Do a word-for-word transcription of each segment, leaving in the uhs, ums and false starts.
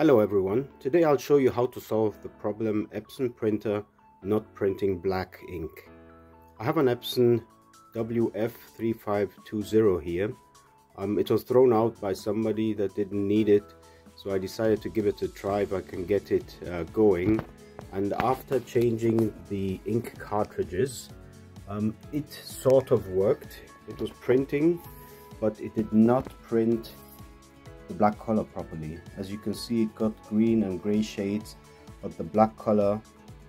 Hello everyone, today I'll show you how to solve the problem Epson printer not printing black ink. I have an Epson W F three five two zero here. Um, it was thrown out by somebody that didn't need it, so I decided to give it a try if I can get it uh, going. And after changing the ink cartridges, um, it sort of worked. It was printing, but it did not print the black color properly. As you can see, it got green and gray shades, but the black color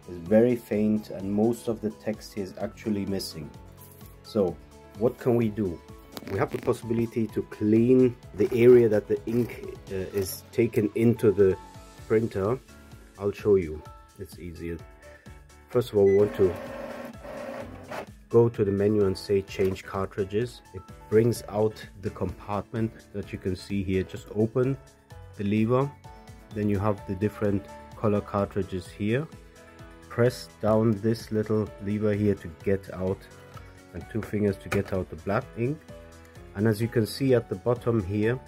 is very faint and most of the text is actually missing. So what can we do? We have the possibility to clean the area that the ink uh, is taken into the printer. I'll show you, it's easier. First of all, we want to go to the menu and say change cartridges. It brings out the compartment that you can see here. Just open the lever, then you have the different color cartridges here. Press down this little lever here to get out, and two fingers to get out the black ink. And as you can see at the bottom here,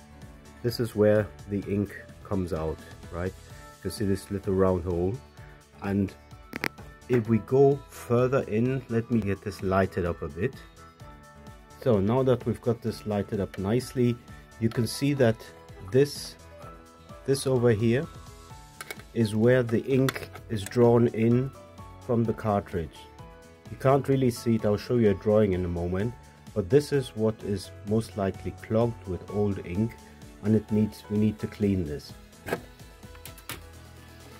this is where the ink comes out, right? You can see this little round hole. And if we go further in, let me get this lighted up a bit. So now that we've got this lighted up nicely, you can see that this this over here is where the ink is drawn in from the cartridge. You can't really see it, I'll show you a drawing in a moment, but this is what is most likely clogged with old ink, and it needs we need to clean this.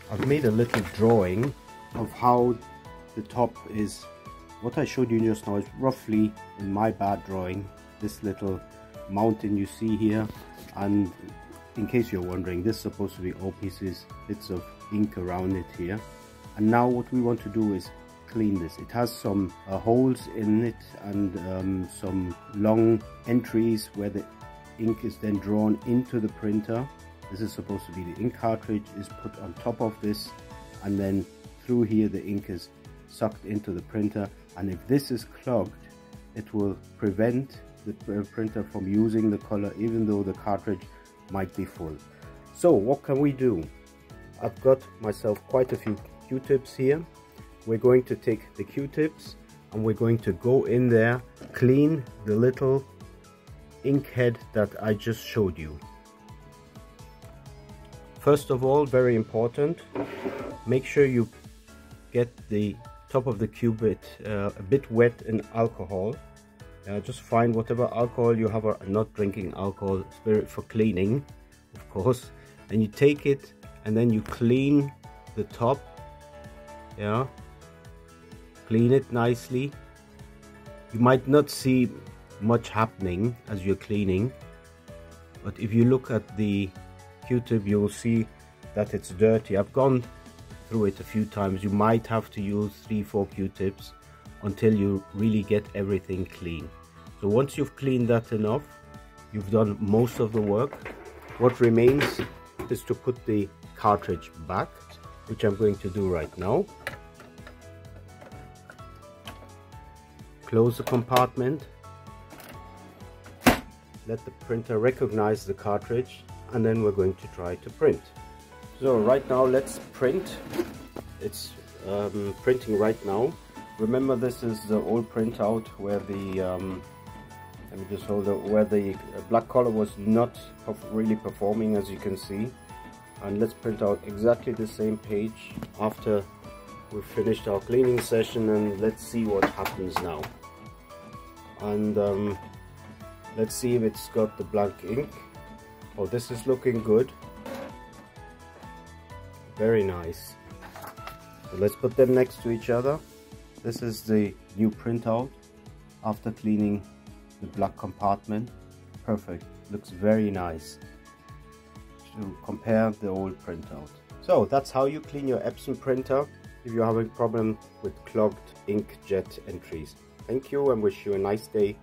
I've made a little drawing of how the top is. What I showed you just now is roughly, in my bad drawing, this little mountain you see here. And in case you're wondering, this is supposed to be all pieces, bits of ink around it here. And now what we want to do is clean this. It has some uh, holes in it and um, some long entries where the ink is then drawn into the printer. This is supposed to be the ink cartridge is put on top of this, and then through here the ink is sucked into the printer. And if this is clogged, it will prevent the printer from using the color, even though the cartridge might be full. So what can we do? I've got myself quite a few Q-tips here. We're going to take the Q-tips and we're going to go in there, clean the little ink head that I just showed you. First of all, very important, make sure you get the top of the cubit uh, a bit wet in alcohol. Uh, just find whatever alcohol you have, or not drinking alcohol, spirit for cleaning, of course. And you take it and then you clean the top. Yeah, clean it nicely. You might not see much happening as you're cleaning, but if you look at the Q-tip, you will see that it's dirty. I've gone through it a few times. You might have to use three, four Q-tips until you really get everything clean. So once you've cleaned that enough, you've done most of the work. What remains is to put the cartridge back, which I'm going to do right now. Close the compartment. Let the printer recognize the cartridge, and then we're going to try to print. So right now, let's print. It's um, printing right now. Remember, this is the old printout where the um, let me just hold it, where the black color was not really performing, as you can see. And let's print out exactly the same page after we've finished our cleaning session, and let's see what happens now. And um, let's see if it's got the black ink. Oh, this is looking good. Very nice. So let's put them next to each other. This is the new printout after cleaning the black compartment. Perfect, looks very nice. To compare the old printout. So that's how you clean your Epson printer if you're having a problem with clogged inkjet entries. Thank you and wish you a nice day.